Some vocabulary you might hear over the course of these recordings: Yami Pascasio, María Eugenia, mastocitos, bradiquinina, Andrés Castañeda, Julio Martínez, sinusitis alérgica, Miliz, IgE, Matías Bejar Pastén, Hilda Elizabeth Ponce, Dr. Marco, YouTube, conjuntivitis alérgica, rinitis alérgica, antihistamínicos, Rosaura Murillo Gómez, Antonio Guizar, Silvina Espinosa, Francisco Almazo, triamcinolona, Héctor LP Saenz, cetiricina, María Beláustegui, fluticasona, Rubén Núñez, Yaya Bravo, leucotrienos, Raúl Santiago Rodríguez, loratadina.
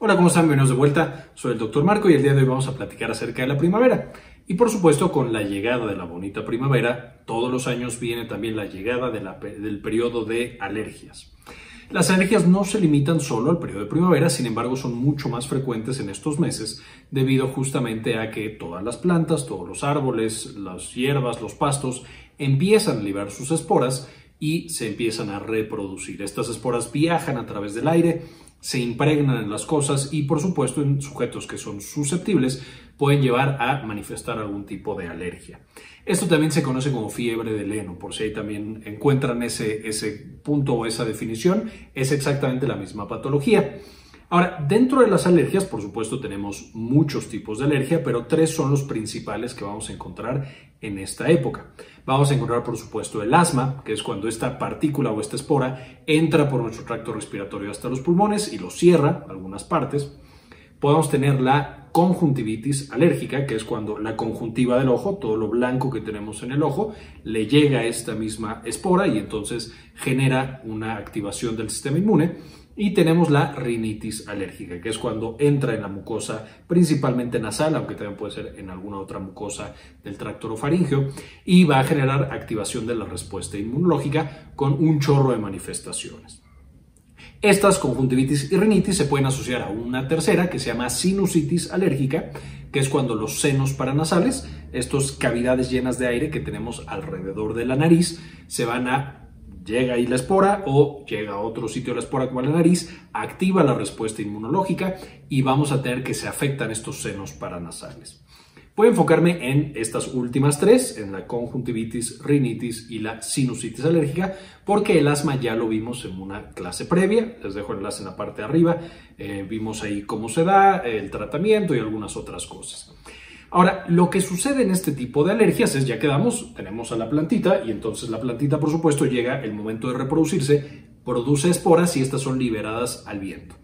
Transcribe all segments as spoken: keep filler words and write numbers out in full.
Hola, ¿cómo están? Bienvenidos de vuelta. Soy el doctor Marco y el día de hoy vamos a platicar acerca de la primavera. Y por supuesto, con la llegada de la bonita primavera, todos los años viene también la llegada de la, del periodo de alergias. Las alergias no se limitan solo al periodo de primavera, sin embargo son mucho más frecuentes en estos meses debido justamente a que todas las plantas, todos los árboles, las hierbas, los pastos empiezan a liberar sus esporas y se empiezan a reproducir. Estas esporas viajan a través del aire, se impregnan en las cosas y por supuesto en sujetos que son susceptibles pueden llevar a manifestar algún tipo de alergia. Esto también se conoce como fiebre de heno, por si ahí también encuentran ese, ese punto o esa definición, es exactamente la misma patología. Ahora, dentro de las alergias, por supuesto, tenemos muchos tipos de alergia, pero tres son los principales que vamos a encontrar en esta época. Vamos a encontrar, por supuesto, el asma, que es cuando esta partícula o esta espora entra por nuestro tracto respiratorio hasta los pulmones y los cierra, algunas partes. Podemos tener la conjuntivitis alérgica, que es cuando la conjuntiva del ojo, todo lo blanco que tenemos en el ojo, le llega a esta misma espora y entonces genera una activación del sistema inmune. Y tenemos la rinitis alérgica, que es cuando entra en la mucosa principalmente nasal, aunque también puede ser en alguna otra mucosa del tracto orofaríngeo, y va a generar activación de la respuesta inmunológica con un chorro de manifestaciones. Estas conjuntivitis y rinitis se pueden asociar a una tercera que se llama sinusitis alérgica, que es cuando los senos paranasales, estas cavidades llenas de aire que tenemos alrededor de la nariz, se van a llega ahí la espora o llega a otro sitio de la espora como la nariz, activa la respuesta inmunológica y vamos a tener que se afectan estos senos paranasales. Voy a enfocarme en estas últimas tres, en la conjuntivitis, rinitis y la sinusitis alérgica, porque el asma ya lo vimos en una clase previa. Les dejo el enlace en la parte de arriba. Eh, vimos ahí cómo se da, el tratamiento y algunas otras cosas. Ahora, lo que sucede en este tipo de alergias es, ya quedamos, tenemos a la plantita y entonces la plantita, por supuesto, llega el momento de reproducirse, produce esporas y estas son liberadas al viento.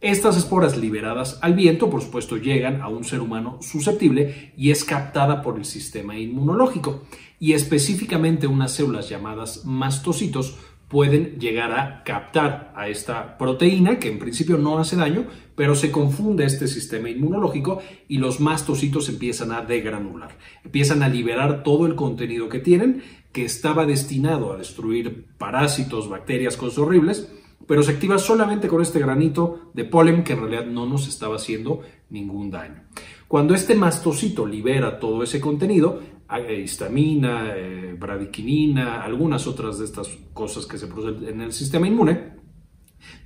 Estas esporas liberadas al viento, por supuesto, llegan a un ser humano susceptible y es captada por el sistema inmunológico. Y específicamente unas células llamadas mastocitos pueden llegar a captar a esta proteína que en principio no hace daño, pero se confunde este sistema inmunológico y los mastocitos empiezan a degranular, empiezan a liberar todo el contenido que tienen, que estaba destinado a destruir parásitos, bacterias, cosas horribles, pero se activa solamente con este granito de polen que en realidad no nos estaba haciendo ningún daño. Cuando este mastocito libera todo ese contenido, histamina, eh, bradiquinina, algunas otras de estas cosas que se producen en el sistema inmune,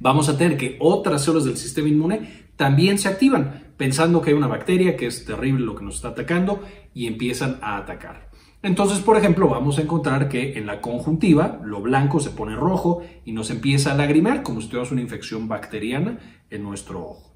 vamos a tener que otras células del sistema inmune también se activan, pensando que hay una bacteria, que es terrible lo que nos está atacando, y empiezan a atacar. Entonces, por ejemplo, vamos a encontrar que en la conjuntiva lo blanco se pone rojo y nos empieza a lagrimar como si tuviéramos una infección bacteriana en nuestro ojo.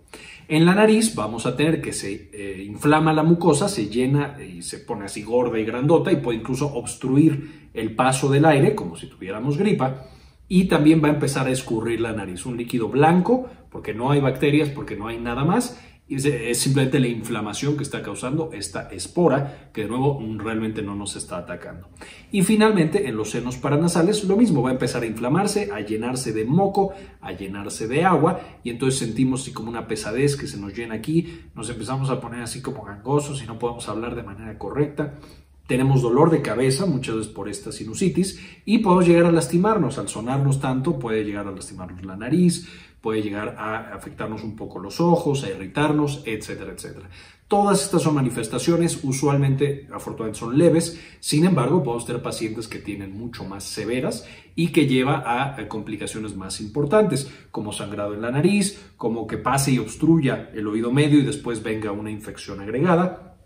En la nariz vamos a tener que se eh, inflama la mucosa, se llena y se pone así gorda y grandota y puede incluso obstruir el paso del aire como si tuviéramos gripa y también va a empezar a escurrir la nariz, un líquido blanco porque no hay bacterias, porque no hay nada más y es simplemente la inflamación que está causando esta espora que de nuevo realmente no nos está atacando. Y finalmente en los senos paranasales lo mismo, va a empezar a inflamarse, a llenarse de moco, a llenarse de agua y entonces sentimos así como una pesadez que se nos llena aquí, nos empezamos a poner así como gangosos y no podemos hablar de manera correcta. Tenemos dolor de cabeza muchas veces por esta sinusitis y podemos llegar a lastimarnos, al sonarnos tanto puede llegar a lastimarnos la nariz, puede llegar a afectarnos un poco los ojos, a irritarnos, etcétera, etcétera. Todas estas son manifestaciones, usualmente, afortunadamente son leves, sin embargo podemos tener pacientes que tienen mucho más severas y que lleva a complicaciones más importantes, como sangrado en la nariz, como que pase y obstruya el oído medio y después venga una infección agregada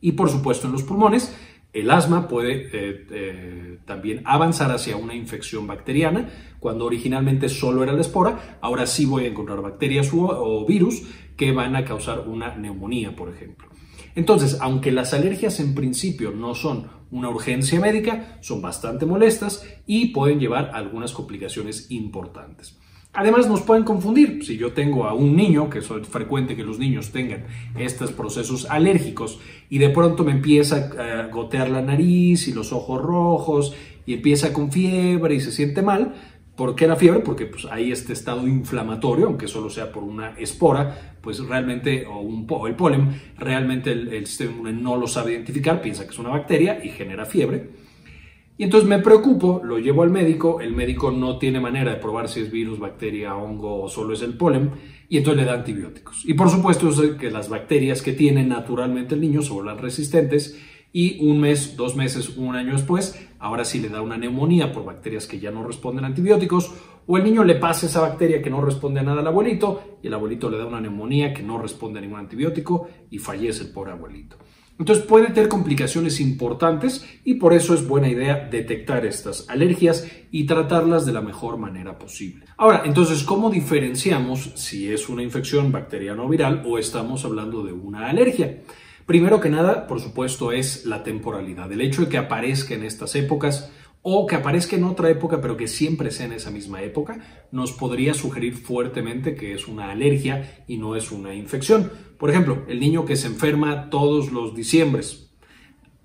y por supuesto en los pulmones. El asma puede eh, eh, también avanzar hacia una infección bacteriana. Cuando originalmente solo era la espora, ahora sí voy a encontrar bacterias o, o virus que van a causar una neumonía, por ejemplo. Entonces, aunque las alergias en principio no son una urgencia médica, son bastante molestas y pueden llevar a algunas complicaciones importantes. Además, nos pueden confundir. Si yo tengo a un niño, que es frecuente que los niños tengan estos procesos alérgicos, y de pronto me empieza a gotear la nariz y los ojos rojos, y empieza con fiebre y se siente mal, ¿Por qué la fiebre? Porque pues, hay este estado inflamatorio, aunque solo sea por una espora, pues realmente, o, un, o el polen, realmente el, el sistema inmune no lo sabe identificar, piensa que es una bacteria y genera fiebre. Y entonces me preocupo, lo llevo al médico, el médico no tiene manera de probar si es virus, bacteria, hongo o solo es el polen, y entonces le da antibióticos. Y por supuesto es que las bacterias que tiene naturalmente el niño se vuelven resistentes y un mes, dos meses, un año después, ahora sí le da una neumonía por bacterias que ya no responden a antibióticos, o el niño le pasa esa bacteria que no responde a nada al abuelito y el abuelito le da una neumonía que no responde a ningún antibiótico y fallece el pobre abuelito. Entonces puede tener complicaciones importantes y por eso es buena idea detectar estas alergias y tratarlas de la mejor manera posible. Ahora, entonces, ¿cómo diferenciamos si es una infección bacteriana o viral o estamos hablando de una alergia? Primero que nada, por supuesto, es la temporalidad, el hecho de que aparezca en estas épocas o que aparezca en otra época, pero que siempre sea en esa misma época, nos podría sugerir fuertemente que es una alergia y no es una infección. Por ejemplo, el niño que se enferma todos los diciembres,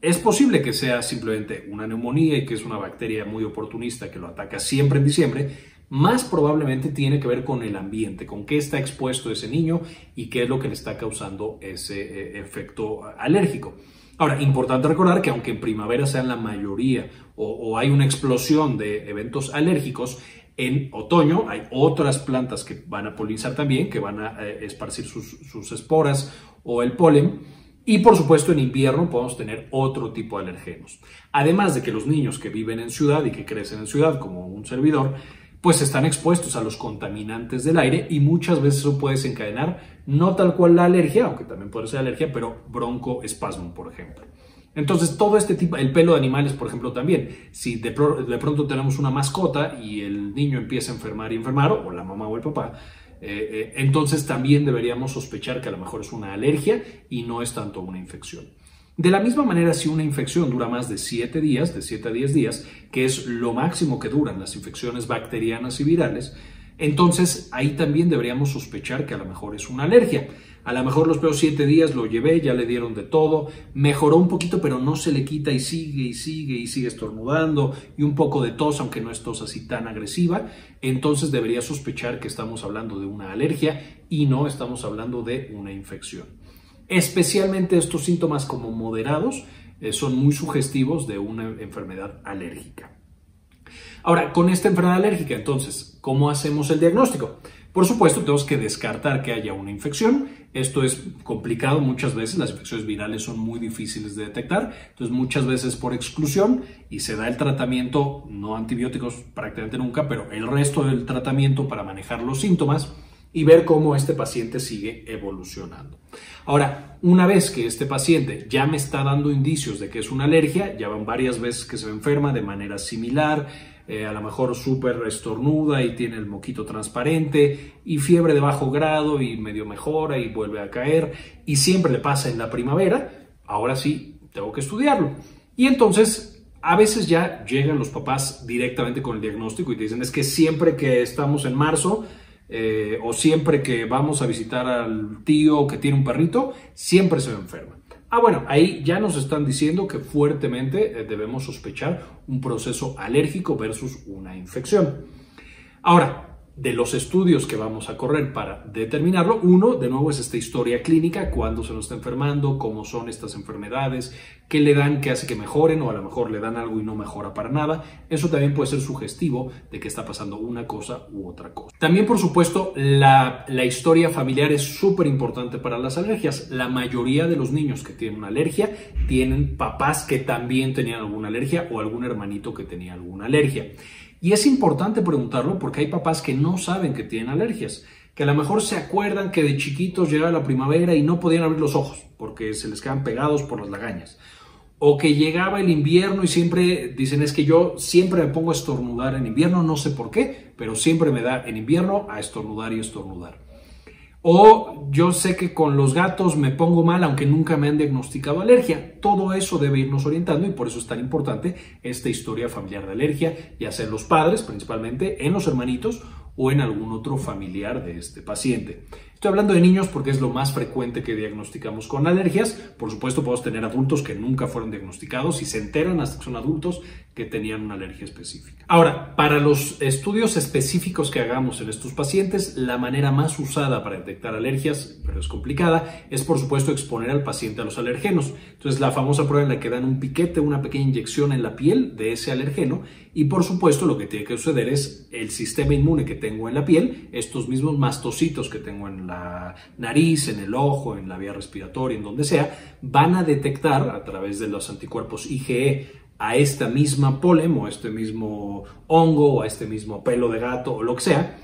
es posible que sea simplemente una neumonía y que es una bacteria muy oportunista que lo ataca siempre en diciembre. Más probablemente tiene que ver con el ambiente, con qué está expuesto ese niño y qué es lo que le está causando ese efecto alérgico. Ahora, importante recordar que aunque en primavera sean la mayoría o, o hay una explosión de eventos alérgicos, en otoño hay otras plantas que van a polinizar también, que van a eh, esparcir sus, sus esporas o el polen. Y por supuesto en invierno podemos tener otro tipo de alergenos. Además de que los niños que viven en ciudad y que crecen en ciudad, como un servidor, pues están expuestos a los contaminantes del aire y muchas veces eso puede desencadenar, no tal cual la alergia, aunque también puede ser alergia, pero broncoespasmo, por ejemplo. Entonces, todo este tipo, el pelo de animales, por ejemplo, también. Si de, pro, de pronto tenemos una mascota y el niño empieza a enfermar y enfermar, o la mamá o el papá, eh, eh, entonces también deberíamos sospechar que a lo mejor es una alergia y no es tanto una infección. De la misma manera, si una infección dura más de siete días, de siete a diez días, que es lo máximo que duran las infecciones bacterianas y virales, entonces ahí también deberíamos sospechar que a lo mejor es una alergia. A lo mejor los primeros siete días lo llevé, ya le dieron de todo, mejoró un poquito, pero no se le quita y sigue y sigue y sigue estornudando y un poco de tos, aunque no es tos así tan agresiva, entonces debería sospechar que estamos hablando de una alergia y no estamos hablando de una infección. Especialmente estos síntomas como moderados eh, son muy sugestivos de una enfermedad alérgica. Ahora, con esta enfermedad alérgica, entonces, ¿cómo hacemos el diagnóstico? Por supuesto, tenemos que descartar que haya una infección. Esto es complicado muchas veces. Las infecciones virales son muy difíciles de detectar. Entonces, muchas veces por exclusión y se da el tratamiento, no antibióticos prácticamente nunca, pero el resto del tratamiento para manejar los síntomas y ver cómo este paciente sigue evolucionando. Ahora, una vez que este paciente ya me está dando indicios de que es una alergia, ya van varias veces que se me enferma de manera similar, eh, a lo mejor súper estornuda y tiene el moquito transparente y fiebre de bajo grado y medio mejora y vuelve a caer y siempre le pasa en la primavera, ahora sí tengo que estudiarlo. Y entonces, a veces ya llegan los papás directamente con el diagnóstico y te dicen, es que siempre que estamos en marzo, Eh, o siempre que vamos a visitar al tío que tiene un perrito, siempre se me enferma. Ah, bueno, ahí ya nos están diciendo que fuertemente eh, debemos sospechar un proceso alérgico versus una infección. Ahora, de los estudios que vamos a correr para determinarlo, uno, de nuevo, es esta historia clínica, cuándo se nos está enfermando, cómo son estas enfermedades, qué le dan, qué hace que mejoren, o a lo mejor le dan algo y no mejora para nada. Eso también puede ser sugestivo de que está pasando una cosa u otra cosa. También, por supuesto, la, la historia familiar es súper importante para las alergias. La mayoría de los niños que tienen una alergia tienen papás que también tenían alguna alergia o algún hermanito que tenía alguna alergia. Y es importante preguntarlo porque hay papás que no saben que tienen alergias, que a lo mejor se acuerdan que de chiquitos llegaba la primavera y no podían abrir los ojos porque se les quedan pegados por las lagañas, o que llegaba el invierno y siempre dicen, es que yo siempre me pongo a estornudar en invierno, no sé por qué, pero siempre me da en invierno a estornudar y estornudar. O yo sé que con los gatos me pongo mal, aunque nunca me han diagnosticado alergia. Todo eso debe irnos orientando y por eso es tan importante esta historia familiar de alergia, ya sea en los padres, principalmente en los hermanitos o en algún otro familiar de este paciente. Estoy hablando de niños porque es lo más frecuente que diagnosticamos con alergias. Por supuesto, podemos tener adultos que nunca fueron diagnosticados y se enteran hasta que son adultos que tenían una alergia específica. Ahora, para los estudios específicos que hagamos en estos pacientes, la manera más usada para detectar alergias, pero es complicada, es por supuesto exponer al paciente a los alergenos. Entonces, la famosa prueba en la que dan un piquete, una pequeña inyección en la piel de ese alergeno y, por supuesto, lo que tiene que suceder es el sistema inmune que tengo en la piel, estos mismos mastocitos que tengo en la la nariz, en el ojo, en la vía respiratoria, en donde sea, van a detectar a través de los anticuerpos IgE a esta misma polen o a este mismo hongo o a este mismo pelo de gato o lo que sea,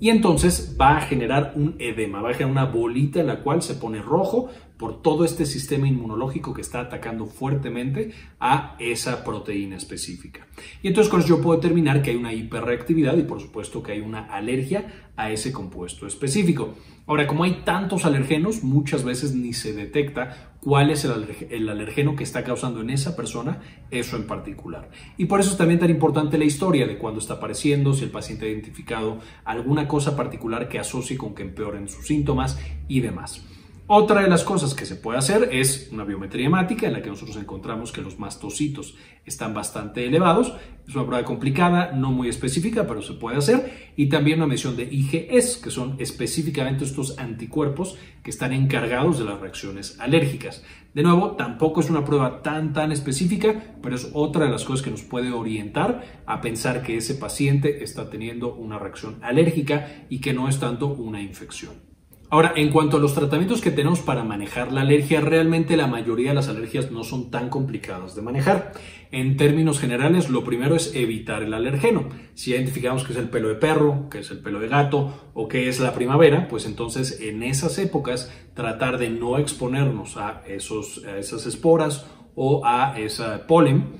y entonces va a generar un edema, va a generar una bolita en la cual se pone rojo por todo este sistema inmunológico que está atacando fuertemente a esa proteína específica. Y entonces con eso yo puedo determinar que hay una hiperreactividad y por supuesto que hay una alergia a ese compuesto específico. Ahora, como hay tantos alergenos, muchas veces ni se detecta cuál es el alergeno que está causando en esa persona eso en particular. Y por eso es también tan importante la historia de cuándo está apareciendo, si el paciente ha identificado alguna cosa particular que asocie con que empeoren sus síntomas y demás. Otra de las cosas que se puede hacer es una biometría hemática en la que nosotros encontramos que los mastocitos están bastante elevados. Es una prueba complicada, no muy específica, pero se puede hacer. Y también una medición de IgEs, que son específicamente estos anticuerpos que están encargados de las reacciones alérgicas. De nuevo, tampoco es una prueba tan, tan específica, pero es otra de las cosas que nos puede orientar a pensar que ese paciente está teniendo una reacción alérgica y que no es tanto una infección. Ahora, en cuanto a los tratamientos que tenemos para manejar la alergia, realmente la mayoría de las alergias no son tan complicadas de manejar. En términos generales, lo primero es evitar el alergeno. Si identificamos que es el pelo de perro, que es el pelo de gato o que es la primavera, pues entonces en esas épocas tratar de no exponernos a, esos, a esas esporas o a ese polen.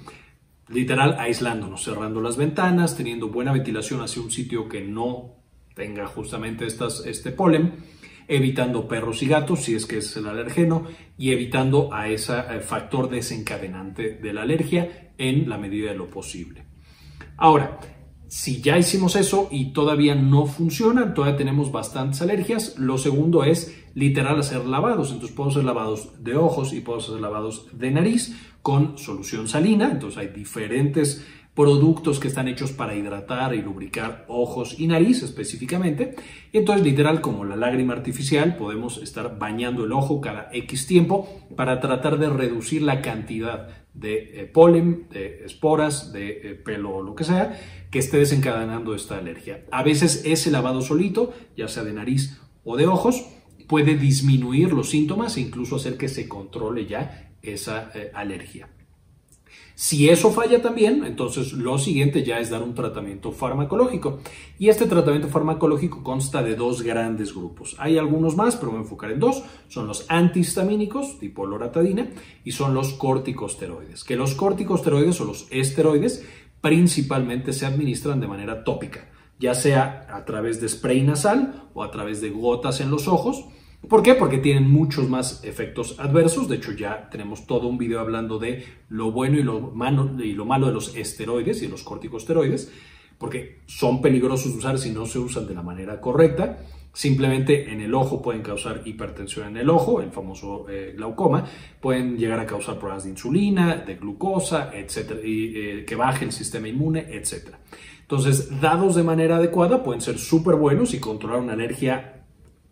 Literal, aislándonos, cerrando las ventanas, teniendo buena ventilación hacia un sitio que no tenga justamente estas, este polen. Evitando perros y gatos, si es que es el alergeno, y evitando a ese factor desencadenante de la alergia en la medida de lo posible. Ahora, si ya hicimos eso y todavía no funciona, todavía tenemos bastantes alergias, lo segundo es literal hacer lavados. Entonces podemos hacer lavados de ojos y podemos hacer lavados de nariz con solución salina. Entonces hay diferentes productos que están hechos para hidratar y lubricar ojos y nariz específicamente. Y entonces, literal, como la lágrima artificial, podemos estar bañando el ojo cada X tiempo para tratar de reducir la cantidad de eh, polen, de esporas, de eh, pelo o lo que sea, que esté desencadenando esta alergia. A veces ese lavado solito, ya sea de nariz o de ojos, puede disminuir los síntomas e incluso hacer que se controle ya esa eh, alergia. Si eso falla también, entonces lo siguiente ya es dar un tratamiento farmacológico. Y este tratamiento farmacológico consta de dos grandes grupos. Hay algunos más, pero me voy a enfocar en dos. Son los antihistamínicos, tipo loratadina, y son los corticosteroides. Que los corticosteroides o los esteroides principalmente se administran de manera tópica, ya sea a través de spray nasal o a través de gotas en los ojos. ¿Por qué? Porque tienen muchos más efectos adversos. De hecho, ya tenemos todo un video hablando de lo bueno y lo malo, y lo malo de los esteroides y los corticosteroides, porque son peligrosos de usar si no se usan de la manera correcta. Simplemente en el ojo pueden causar hipertensión en el ojo, el famoso eh, glaucoma. Pueden llegar a causar problemas de insulina, de glucosa, etcétera, y eh, que baje el sistema inmune, etcétera. Entonces, dados de manera adecuada, pueden ser súper buenos y controlar una alergia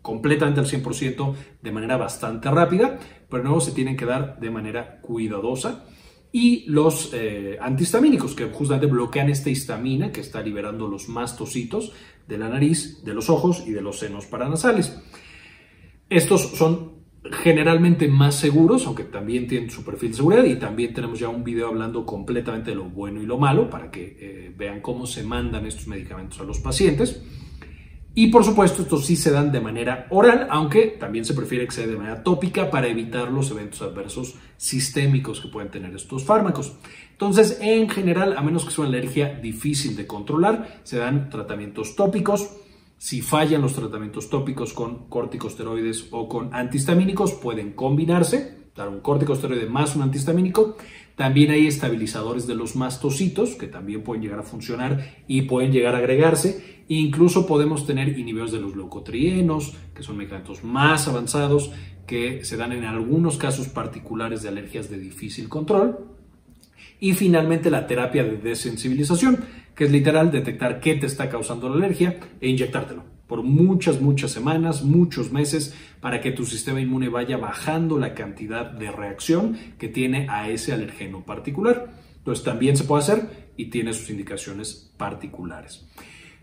completamente al cien por ciento de manera bastante rápida, pero luego se tienen que dar de manera cuidadosa. Y los eh, antihistamínicos, que justamente bloquean esta histamina que está liberando los mastocitos de la nariz, de los ojos y de los senos paranasales. Estos son generalmente más seguros, aunque también tienen su perfil de seguridad, y también tenemos ya un video hablando completamente de lo bueno y lo malo para que eh, vean cómo se mandan estos medicamentos a los pacientes. Y por supuesto, estos sí se dan de manera oral, aunque también se prefiere que sea de manera tópica para evitar los eventos adversos sistémicos que pueden tener estos fármacos. Entonces, en general, a menos que sea una alergia difícil de controlar, se dan tratamientos tópicos. Si fallan los tratamientos tópicos con corticosteroides o con antihistamínicos, pueden combinarse, dar un corticosteroide más un antihistamínico. También hay estabilizadores de los mastocitos que también pueden llegar a funcionar y pueden llegar a agregarse. Incluso podemos tener inhibidores de los leucotrienos, que son medicamentos más avanzados, que se dan en algunos casos particulares de alergias de difícil control. Y finalmente la terapia de desensibilización, que es literal detectar qué te está causando la alergia e inyectártelo por muchas, muchas semanas, muchos meses, para que tu sistema inmune vaya bajando la cantidad de reacción que tiene a ese alergeno particular. Entonces también se puede hacer y tiene sus indicaciones particulares.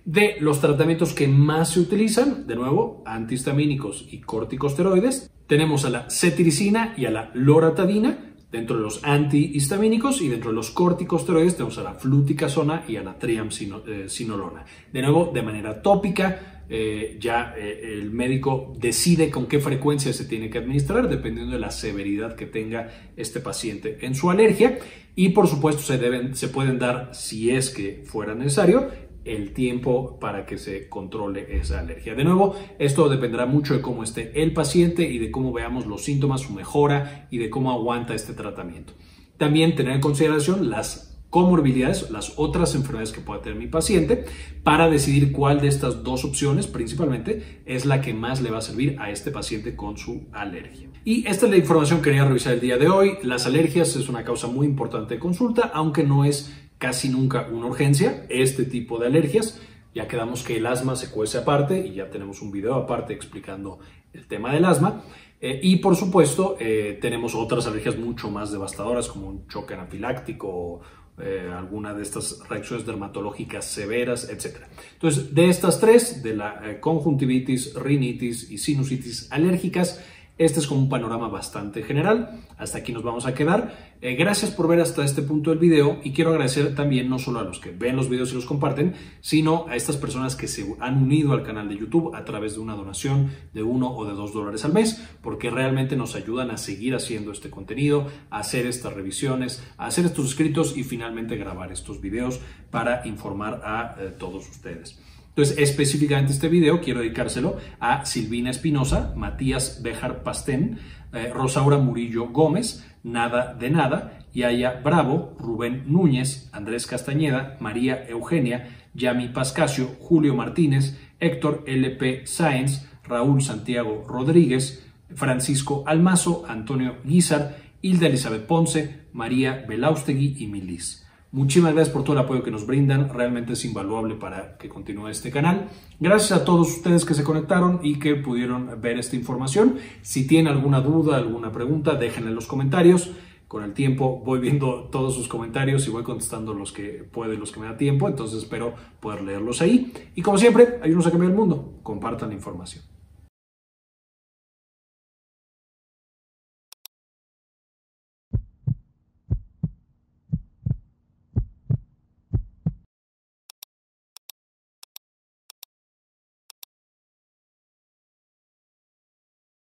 De los tratamientos que más se utilizan, de nuevo, antihistamínicos y corticosteroides, tenemos a la cetiricina y a la loratadina. Dentro de los antihistamínicos y dentro de los corticosteroides tenemos a la fluticasona y a la triamcinolona. De nuevo, de manera tópica, eh, ya eh, el médico decide con qué frecuencia se tiene que administrar dependiendo de la severidad que tenga este paciente en su alergia. Y por supuesto se, deben, se pueden dar, si es que fuera necesario, el tiempo para que se controle esa alergia. De nuevo, esto dependerá mucho de cómo esté el paciente y de cómo veamos los síntomas, su mejora y de cómo aguanta este tratamiento. También tener en consideración las comorbilidades, las otras enfermedades que pueda tener mi paciente, para decidir cuál de estas dos opciones principalmente es la que más le va a servir a este paciente con su alergia. Y esta es la información que quería revisar el día de hoy. Las alergias es una causa muy importante de consulta, aunque no es casi nunca una urgencia, este tipo de alergias. Ya quedamos que el asma se cuece aparte y ya tenemos un video aparte explicando el tema del asma. Eh, y por supuesto, eh, tenemos otras alergias mucho más devastadoras como un choque anafiláctico o eh, alguna de estas reacciones dermatológicas severas, etcétera. Entonces, de estas tres, de la eh, conjuntivitis, rinitis y sinusitis alérgicas, este es como un panorama bastante general. Hasta aquí nos vamos a quedar. Eh, gracias por ver hasta este punto del video y quiero agradecer también no solo a los que ven los videos y los comparten, sino a estas personas que se han unido al canal de YouTube a través de una donación de uno o de dos dólares al mes, porque realmente nos ayudan a seguir haciendo este contenido, a hacer estas revisiones, a hacer estos escritos y finalmente grabar estos videos para informar a eh, todos ustedes. Entonces, específicamente este video quiero dedicárselo a Silvina Espinosa, Matías Bejar Pastén, eh, Rosaura Murillo Gómez, Nada de Nada, Yaya Bravo, Rubén Núñez, Andrés Castañeda, María Eugenia, Yami Pascasio, Julio Martínez, Héctor L P Saenz, Raúl Santiago Rodríguez, Francisco Almazo, Antonio Guizar, Hilda Elizabeth Ponce, María Beláustegui y Miliz. Muchísimas gracias por todo el apoyo que nos brindan, realmente es invaluable para que continúe este canal. Gracias a todos ustedes que se conectaron y que pudieron ver esta información. Si tienen alguna duda, alguna pregunta, déjenla en los comentarios. Con el tiempo voy viendo todos sus comentarios y voy contestando los que puedo y los que me da tiempo, entonces espero poder leerlos ahí. Y como siempre, ayúdenos a cambiar el mundo, compartan la información.